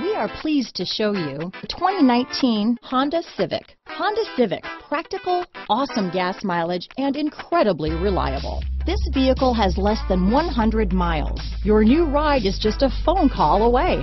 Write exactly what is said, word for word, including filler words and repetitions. We are pleased to show you the twenty nineteen Honda Civic. Honda Civic, practical, awesome gas mileage, and incredibly reliable. This vehicle has less than one hundred miles. Your new ride is just a phone call away.